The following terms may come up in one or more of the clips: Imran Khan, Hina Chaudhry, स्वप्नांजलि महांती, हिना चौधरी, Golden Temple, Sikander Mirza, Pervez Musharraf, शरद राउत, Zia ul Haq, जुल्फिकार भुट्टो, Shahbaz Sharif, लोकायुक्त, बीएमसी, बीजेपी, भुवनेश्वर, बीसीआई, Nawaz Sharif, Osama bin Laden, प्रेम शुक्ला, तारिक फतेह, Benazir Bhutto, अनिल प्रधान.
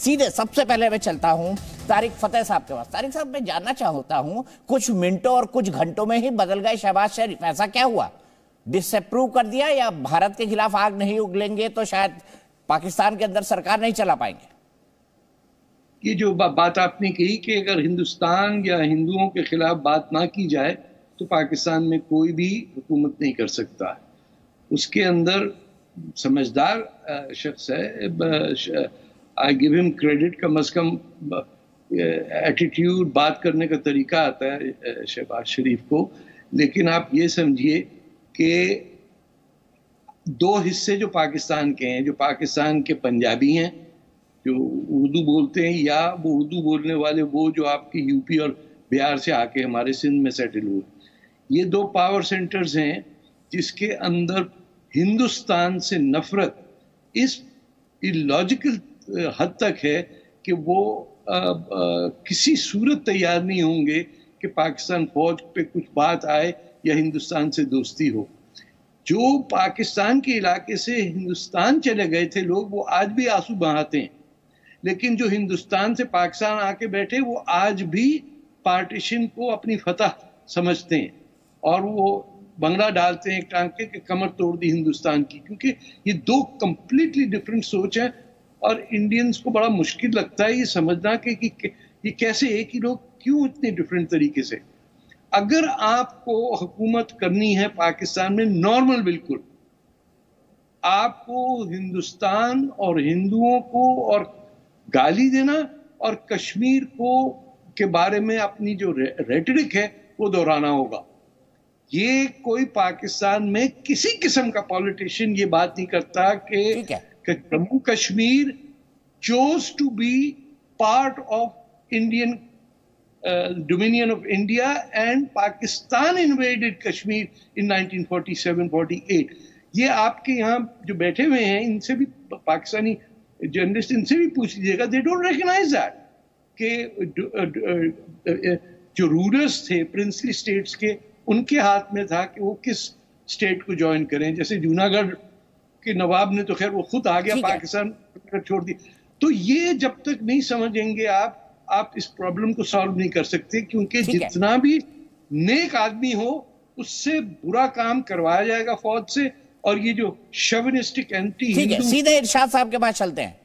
सीधे सबसे पहले मैं चलता हूँ तारिक फतेह साहब के पास। तारिक साहब, मैं जानना चाहता हूँ, कुछ मिनटों और कुछ घंटों में ही बदल गए शहबाज शरीफ, ऐसा क्या हुआ? डिसअप्रूव कर दिया या भारत के खिलाफ आग नहीं उगलेंगे तो शायद पाकिस्तान के अंदर सरकार नहीं चला पाएंगे? ये जो बात आपने कही कि अगर हिंदुस्तान या हिंदुओं के खिलाफ बात ना की जाए तो पाकिस्तान में कोई भी हुकूमत नहीं कर सकता। उसके अंदर समझदार शख्स है, I give him credit, come a come attitude, बात करने का तरीका आता है शहबाज शरीफ को। लेकिन आप ये समझिए कि दो हिस्से जो पाकिस्तान के हैं, जो पाकिस्तान के पंजाबी हैं जो उर्दू बोलते हैं, या वो उर्दू बोलने वाले वो जो आपके यूपी और बिहार से आके हमारे सिंध में सेटल हुए, ये दो पावर सेंटर्स हैं जिसके अंदर हिंदुस्तान से नफरत इस इलॉजिकल हद तक है कि वो किसी सूरत तैयार नहीं होंगे कि पाकिस्तान फौज पे कुछ बात आए या हिंदुस्तान से दोस्ती हो। जो पाकिस्तान के इलाके से हिंदुस्तान चले गए थे लोग, वो आज भी आंसू बहाते हैं, लेकिन जो हिंदुस्तान से पाकिस्तान आके बैठे वो आज भी पार्टीशन को अपनी फतह समझते हैं और वो बंगला डालते हैं एक टांग के, कमर तोड़ दी हिंदुस्तान की, क्योंकि ये दो कम्प्लीटली डिफरेंट सोच है। और इंडियंस को बड़ा मुश्किल लगता है ये समझना कि ये कैसे एक ही लोग क्यों इतने डिफरेंट तरीके से। अगर आपको हुकूमत करनी है पाकिस्तान में नॉर्मल, बिल्कुल आपको हिंदुस्तान और हिंदुओं को और गाली देना और कश्मीर को के बारे में अपनी जो रेटरिक है वो दोहराना होगा। ये कोई पाकिस्तान में किसी किस्म का पॉलिटिशियन ये बात नहीं करता कि Jammu Kashmir chose to be part of Indian dominion of India and Pakistan invaded Kashmir in 1947-48। ये आपके यहाँ जो बैठे हुए हैं इनसे भी, पाकिस्तानी जर्नलिस्ट इनसे भी पूछ लीजिएगा, they don't recognize that कि जो रूलर्स थे प्रिंसली स्टेट्स के, उनके हाथ में था कि वो किस स्टेट को ज्वाइन करें। जैसे जूनागढ़ के नवाब ने तो खैर वो खुद आ गया, पाकिस्तान छोड़ दी। तो ये जब तक नहीं समझेंगे आप इस प्रॉब्लम को सॉल्व नहीं कर सकते, क्योंकि जितना भी नेक आदमी हो उससे बुरा काम करवाया जाएगा फौज से। और ये जो शोविनिस्टिक एंटी हिंदू, सीधे इरशाद साहब के पास चलते हैं,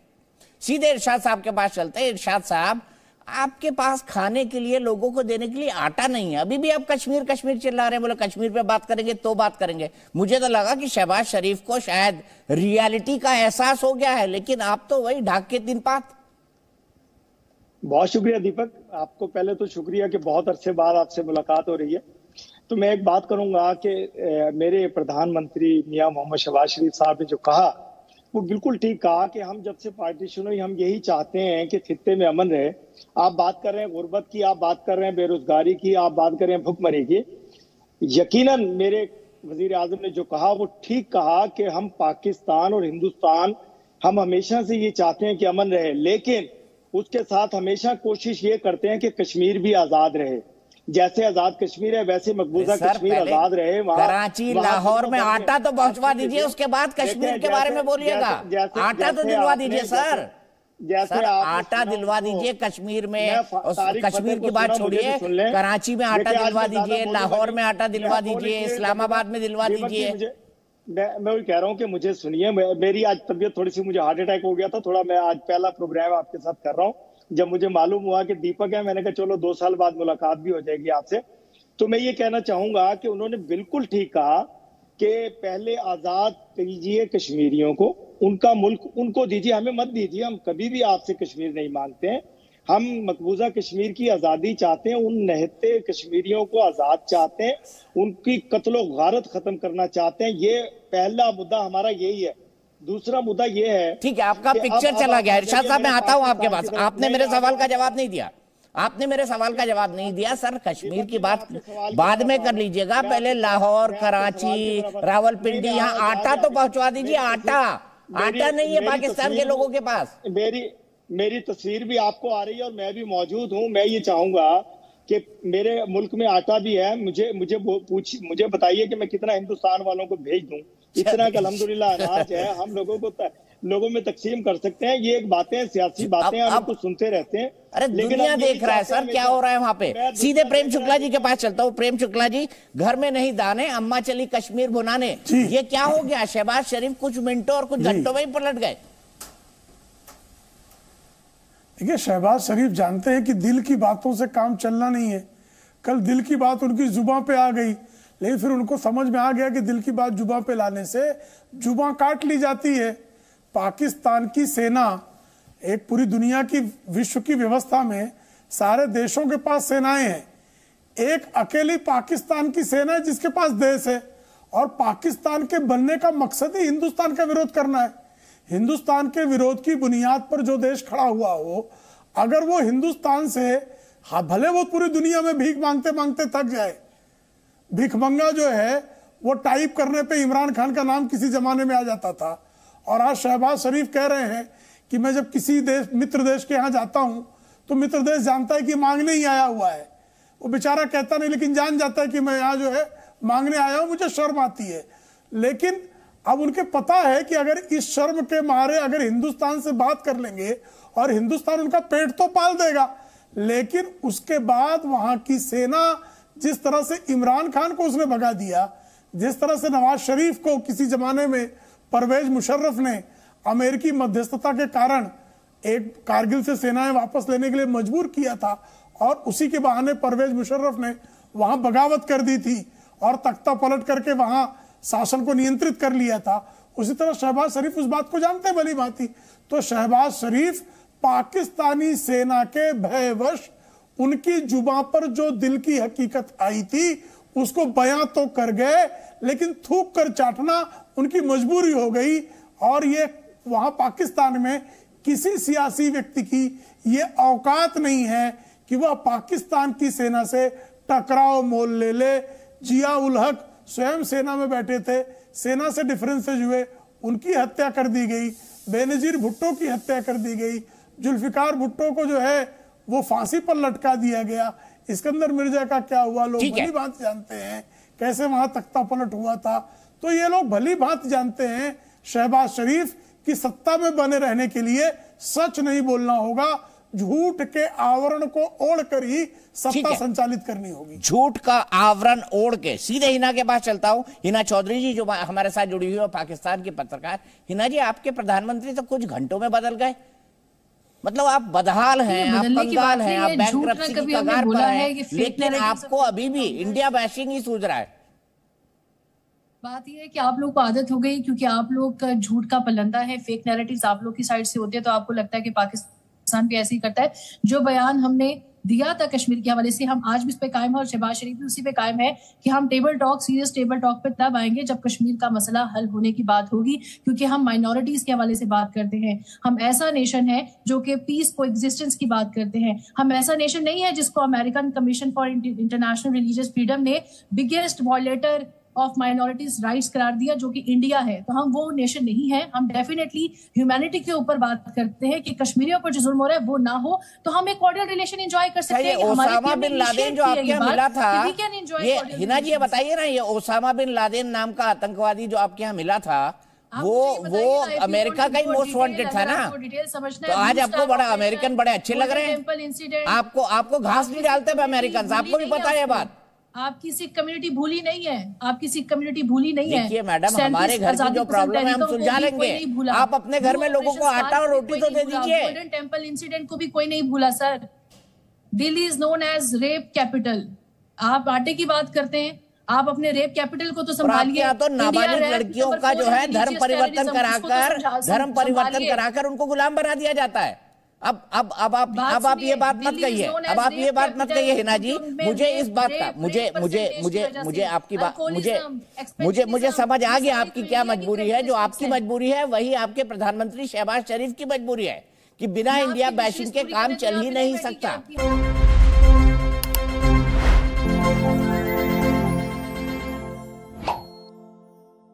सीधे इरशाद साहब के पास चलते हैं। इरशाद साहब, आपके पास खाने के लिए, लोगों को देने के लिए आटा नहीं है, अभी भी आप कश्मीर कश्मीर चिल्ला रहे हैं, बोले कश्मीर पे बात करेंगे तो बात करेंगे। मुझे तो लगा कि शहबाज शरीफ को शायद रियलिटी का एहसास हो गया है, लेकिन आप तो वही ढाक के तीन पात। बहुत शुक्रिया दीपक, आपको पहले तो शुक्रिया कि बहुत अरसे बाद आपसे मुलाकात हो रही है। तो मैं एक बात करूंगा कि मेरे प्रधानमंत्री मियां मोहम्मद शहबाज शरीफ साहब ने जो कहा वो बिल्कुल ठीक कहा कि हम जब से पार्टीशन हुई हम यही चाहते हैं कि खित्ते में अमन रहे। आप बात कर रहे हैं गुर्बत की, आप बात कर रहे हैं बेरोजगारी की, आप बात कर रहे हैं भुखमरी की। यकीनन मेरे वजीर आजम ने जो कहा वो ठीक कहा कि हम पाकिस्तान और हिंदुस्तान हम हमेशा से ये चाहते हैं कि अमन रहे, लेकिन उसके साथ हमेशा कोशिश ये करते हैं कि कश्मीर भी आजाद रहे। जैसे आजाद कश्मीर है वैसे मकबूजा कश्मीर आजाद रहे। कराची, लाहौर में आटा तो पहुंचवा दीजिए, उसके बाद कश्मीर के बारे में बोलिएगा। आटा तो दिलवा दीजिए सर, जैसे आटा दिलवा दीजिए कश्मीर में, कश्मीर की बात छोड़िए, कराची में आटा दिलवा दीजिए, लाहौर में आटा दिलवा दीजिए, इस्लामाबाद में दिलवा दीजिए। मैं वही कह रहा हूँ कि मुझे सुनिए, मेरी आज तबीयत थोड़ी सी, मुझे हार्ट अटैक हो गया था थोड़ा। मैं आज पहला प्रोग्राम आपके साथ कर रहा हूँ, जब मुझे मालूम हुआ कि दीपक है मैंने कहा चलो 2 साल बाद मुलाकात भी हो जाएगी आपसे। तो मैं ये कहना चाहूंगा कि उन्होंने बिल्कुल ठीक कहा कि पहले आजाद कीजिए कश्मीरियों को, उनका मुल्क उनको दीजिए, हमें मत दीजिए। हम कभी भी आपसे कश्मीर नहीं मांगते हैं, हम मकबूजा कश्मीर की आज़ादी चाहते हैं, उन निहत्ते कश्मीरियों को आज़ाद चाहते हैं, उनकी कत्लो गारत खत्म करना चाहते हैं। ये पहला मुद्दा हमारा यही है। दूसरा मुद्दा ये है, ठीक है आपका पिक्चर चला गया। इरशाद साहब मैं आता हूँ आपके पास, आपने मेरे सवाल का जवाब नहीं दिया, आपने मेरे सवाल का जवाब नहीं दिया। सर कश्मीर की बात बाद में कर लीजिएगा, पहले लाहौर, कराची, रावलपिंडी, यहाँ आटा तो पहुँचवा दीजिए। आटा आटा नहीं है पाकिस्तान के लोगों के पास। मेरी तस्वीर भी आपको आ रही है और मैं भी मौजूद हूं। मैं ये चाहूंगा कि मेरे मुल्क में आटा भी है, मुझे बताइए कि मैं कितना हिंदुस्तान वालों को भेज दूं। इतना का अल्हम्दुलिल्लाह अनाज है, हम लोगों को लोगों में तकसीम कर सकते हैं। ये एक बातें सियासी बातें आप तो सुनते रहते हैं। अरे दुनिया देख रहा है सर क्या हो रहा है वहाँ पे। सीधे प्रेम शुक्ला जी के पास चलता हूँ। प्रेम शुक्ला जी, घर में नहीं दाने अम्मा चली कश्मीर भुनाने, ये क्या हो गया? शहबाज शरीफ कुछ मिनटों और कुछ घंटों में ही पलट गए। देखिए शहबाज शरीफ जानते हैं कि दिल की बातों से काम चलना नहीं है। कल दिल की बात उनकी जुबां पे आ गई, लेकिन फिर उनको समझ में आ गया कि दिल की बात जुबां पे लाने से जुबां काट ली जाती है। पाकिस्तान की सेना एक पूरी दुनिया की विश्व की व्यवस्था में सारे देशों के पास सेनाएं हैं। एक अकेली पाकिस्तान की सेना है जिसके पास देश है, और पाकिस्तान के बनने का मकसद ही हिंदुस्तान का विरोध करना है। हिंदुस्तान के विरोध की बुनियाद पर जो देश खड़ा हुआ हो, अगर वो हिंदुस्तान से भले वो पूरी दुनिया में भीख मांगते मांगते थक जाए, भिखमंगा जो है वो टाइप करने पे इमरान खान का नाम किसी जमाने में आ जाता था। और आज शहबाज शरीफ कह रहे हैं कि मैं जब किसी देश मित्र देश के यहाँ जाता हूँ तो मित्र देश जानता है कि मांगने ही आया हुआ है। वो बेचारा कहता नहीं, लेकिन जान जाता है कि मैं यहाँ जो है मांगने आया हूँ, मुझे शर्म आती है। लेकिन अब उनके पता है कि अगर इस शर्म के मारे अगर हिंदुस्तान से बात कर लेंगे और हिंदुस्तान उनका पेट तो पाल देगा, लेकिन उसके बाद वहाँ की सेना जिस तरह से इमरान खान को उसने भगा दिया, जिस तरह से नवाज शरीफ को किसी जमाने में परवेज मुशर्रफ ने अमेरिकी मध्यस्थता के कारण एक कारगिल से सेनाएं वापस लेने के लिए मजबूर किया था, और उसी के बहाने परवेज मुशर्रफ ने वहां बगावत कर दी थी और तख्ता पलट करके वहां शासन को नियंत्रित कर लिया था। उसी तरह शहबाज शरीफ उस बात को जानते भली भांति। तो शहबाज शरीफ पाकिस्तानी सेना के भयवश उनकी जुबां पर जो दिल की हकीकत आई थी उसको बयां तो कर गए, लेकिन थूक कर चाटना उनकी मजबूरी हो गई। और ये वहां पाकिस्तान में किसी सियासी व्यक्ति की ये औकात नहीं है कि वह पाकिस्तान की सेना से टकराव मोल ले ले। जिया उल हक स्वयं सेना में बैठे थे, सेना से डिफरेंसेज हुए, उनकी हत्या कर दी गई। बेनजीर भुट्टो की हत्या कर दी गई। जुल्फिकार भुट्टो को जो है वो फांसी पर लटका दिया गया। सिकंदर मिर्जा का क्या हुआ लोग भली बात जानते हैं, कैसे वहां तख्ता पलट हुआ था। तो ये लोग भली बात जानते हैं शहबाज शरीफ की सत्ता में बने रहने के लिए सच नहीं बोलना होगा, झूठ के आवरण को ओढ़ कर ही सत्ता संचालित करनी होगी। झूठ का आवरण ओढ़ के सीधे हिना के पास चलता हूँ। हिना चौधरी जी जो हमारे साथ जुड़ी हुई है पाकिस्तान की पत्रकार। हिना जी, आपके प्रधानमंत्री तो कुछ घंटों में बदल गए, मतलब आप बदहाल हैं, आप कंगाल हैं, आप बैंकरप्सी की कगार पर हैं, लेकिन आपको अभी भी इंडिया बैशिंग ही सूझ रहा है। बात यह है कि आप लोग को आदत हो गई, क्योंकि आप लोग झूठ का पलंदा है, फेक नैरेटिव्स आप लोग की साइड से होते हैं, तो आपको लगता है कि पाकिस्तान भी ऐसे ही करता है। जो बयान हमने दिया था कश्मीर के हवाले से, हम आज भी इस पे कायम है और शहबाज शरीफ भी उसी पे कायम है कि हम table talk, serious table talk पे तब आएंगे जब कश्मीर का मसला हल होने की बात होगी, क्योंकि हम माइनॉरिटीज के हवाले से बात करते हैं। हम ऐसा नेशन है जो कि पीस को एग्जिस्टेंस की बात करते हैं। हम ऐसा नेशन नहीं है जिसको American commission for international religious freedom ने biggest violator of minorities rights करार दिया, जो कि इंडिया है। तो हम वो नेशन नहीं है। हम डेफिनेटली ह्यूमैनिटी के ऊपर बात करते हैं कि कश्मीरियों पर जो जुल्म हो रहा है वो ना हो, तो हम एक कॉर्डियल रिलेशन एंजॉय कर सकते हैं। ओसामा बिन लादेन जो आपके मिला था, ये हिना जी बताइए ना, ये ओसामा बिन लादेन नाम का आतंकवादी जो आपके यहाँ मिला था, वो अमेरिका का ही मोस्ट वांटेड था ना। तो आज आपको बड़ा अमेरिकन बड़े अच्छे लग रहे हैं, आपको घास भी डालते हैं अमेरिकन, आपको भी पता है बात। आपकी सिख कम्युनिटी भूली नहीं है, आपकी सिख कम्युनिटी भूली नहीं है। देखिए मैडम, हमारे घर की जो प्रॉब्लम है हम सुलझा लेंगे, आप अपने घर में लोगों को आटा और रोटी तो दे दीजिए। गोल्डन टेम्पल इंसिडेंट को भी कोई नहीं भूला sir. Delhi is known as rape capital. आप आटे की बात करते हैं, आप अपने रेप कैपिटल को तो संभालिए। तो नाबालिग लड़कियों का जो है धर्म परिवर्तन कराकर उनको गुलाम बना दिया जाता है। अब आप ये बात मत कहिए, अब आप ये बात मत कहिए हिना जी। मुझे इस बात का मुझे मुझे मुझे मुझे आपकी बात मुझे मुझे मुझे समझ आ गया आपकी क्या मजबूरी है। जो आपकी मजबूरी है वही आपके प्रधानमंत्री शहबाज शरीफ की मजबूरी है कि बिना इंडिया बैशिंग के काम चल ही नहीं सकता।